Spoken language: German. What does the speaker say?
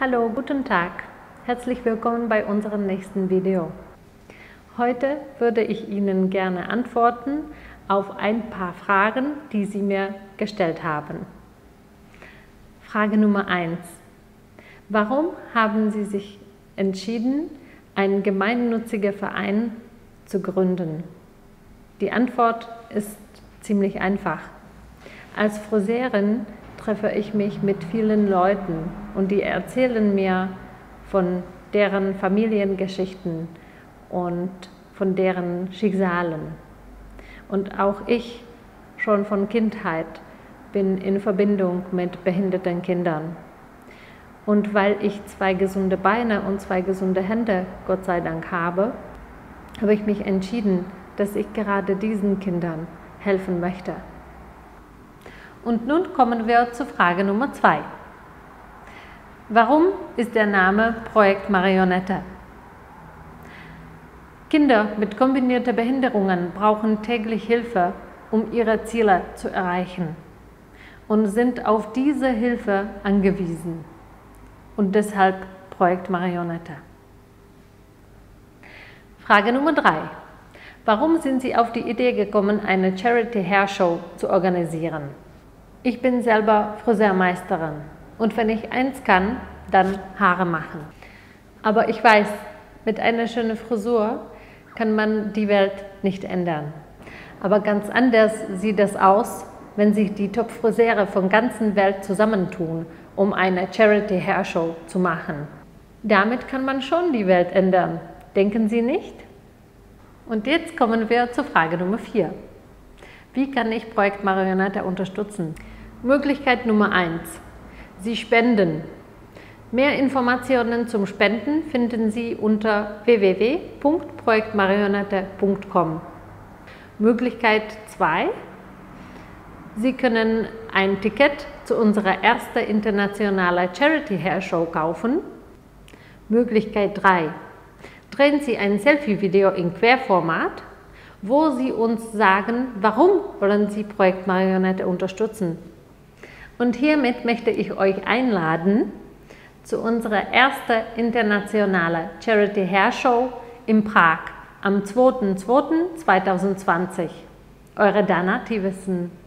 Hallo, guten Tag. Herzlich willkommen bei unserem nächsten Video. Heute würde ich Ihnen gerne antworten auf ein paar Fragen, die Sie mir gestellt haben. Frage Nummer 1. Warum haben Sie sich entschieden, einen gemeinnützigen Verein zu gründen? Die Antwort ist ziemlich einfach. Als Friseurin treffe ich mich mit vielen Leuten und die erzählen mir von deren Familiengeschichten und von deren Schicksalen. Und auch ich, schon von Kindheit, bin in Verbindung mit behinderten Kindern. Und weil ich zwei gesunde Beine und zwei gesunde Hände, Gott sei Dank, habe, habe ich mich entschieden, dass ich gerade diesen Kindern helfen möchte. Und nun kommen wir zu Frage Nummer 2. Warum ist der Name Projekt Marionette? Kinder mit kombinierten Behinderungen brauchen täglich Hilfe, um ihre Ziele zu erreichen und sind auf diese Hilfe angewiesen. Und deshalb Projekt Marionette. Frage Nummer 3. Warum sind Sie auf die Idee gekommen, eine Charity-Hairshow zu organisieren? Ich bin selber Friseurmeisterin und wenn ich eins kann, dann Haare machen. Aber ich weiß, mit einer schönen Frisur kann man die Welt nicht ändern. Aber ganz anders sieht es aus, wenn sich die Top-Friseure von der ganzen Welt zusammentun, um eine Charity-Hairshow zu machen. Damit kann man schon die Welt ändern, denken Sie nicht? Und jetzt kommen wir zur Frage Nummer 4. Wie kann ich Projekt Marionette unterstützen? Möglichkeit Nummer 1. Sie spenden. Mehr Informationen zum Spenden finden Sie unter www.projektmarionette.com. Möglichkeit 2. Sie können ein Ticket zu unserer ersten internationalen Charity-Hairshow kaufen. Möglichkeit 3. Drehen Sie ein Selfie-Video in Querformat, wo Sie uns sagen, warum wollen Sie Projekt Marionette unterstützen. Und hiermit möchte ich euch einladen zu unserer ersten internationalen Charity-Hairshow in Prag am 2.2.2020. Eure Dana Thiwissen.